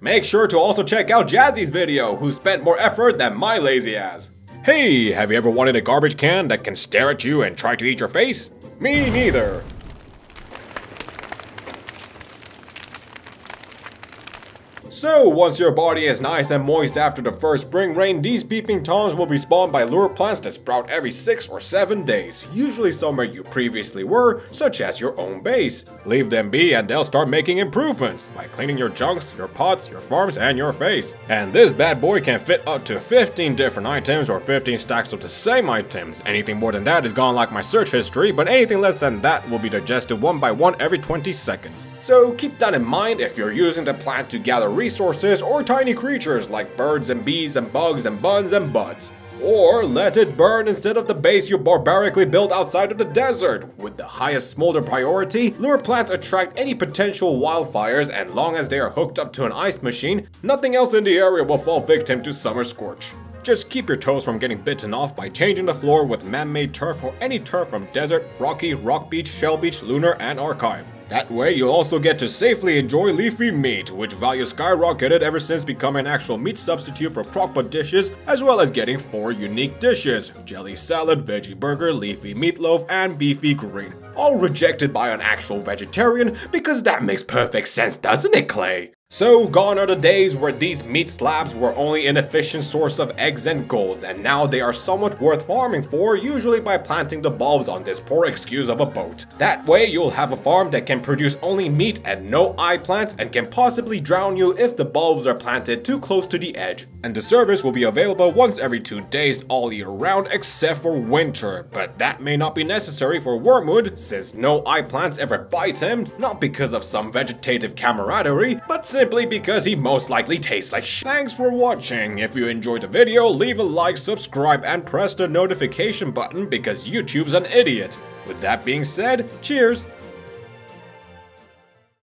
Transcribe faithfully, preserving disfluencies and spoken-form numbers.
Make sure to also check out Jazzy's video, who spent more effort than my lazy ass. Hey, have you ever wanted a garbage can that can stare at you and try to eat your face? Me neither. So, once your body is nice and moist after the first spring rain, these peeping toms will be spawned by lure plants that sprout every six or seven days, usually somewhere you previously were, such as your own base. Leave them be and they'll start making improvements, by cleaning your junks, your pots, your farms, and your face. And this bad boy can fit up to fifteen different items or fifteen stacks of the same items. Anything more than that is gone like my search history, but anything less than that will be digested one by one every twenty seconds. So keep that in mind if you're using the plant to gather resources or tiny creatures like birds and bees and bugs and buns and buds. Or let it burn instead of the base you barbarically built outside of the desert. With the highest smolder priority, lure plants attract any potential wildfires, and long as they are hooked up to an ice machine, nothing else in the area will fall victim to summer scorch. Just keep your toes from getting bitten off by changing the floor with man-made turf or any turf from desert, rocky, rock beach, shell beach, lunar, and archive. That way, you'll also get to safely enjoy leafy meat, which value skyrocketed ever since becoming an actual meat substitute for crock pot dishes, as well as getting four unique dishes: jelly salad, veggie burger, leafy meatloaf, and beefy green. All rejected by an actual vegetarian, because that makes perfect sense, doesn't it, Clay? So gone are the days where these meat slabs were only an efficient source of eggs and golds, and now they are somewhat worth farming for, usually by planting the bulbs on this poor excuse of a boat. That way you'll have a farm that can produce only meat and no eye plants, and can possibly drown you if the bulbs are planted too close to the edge. And the service will be available once every two days all year round except for winter, but that may not be necessary for Wormwood, since no eye plants ever bite him, not because of some vegetative camaraderie, but since simply because he most likely tastes like sh. Thanks for watching. If you enjoyed the video, leave a like, subscribe, and press the notification button, because YouTube's an idiot. With that being said, cheers!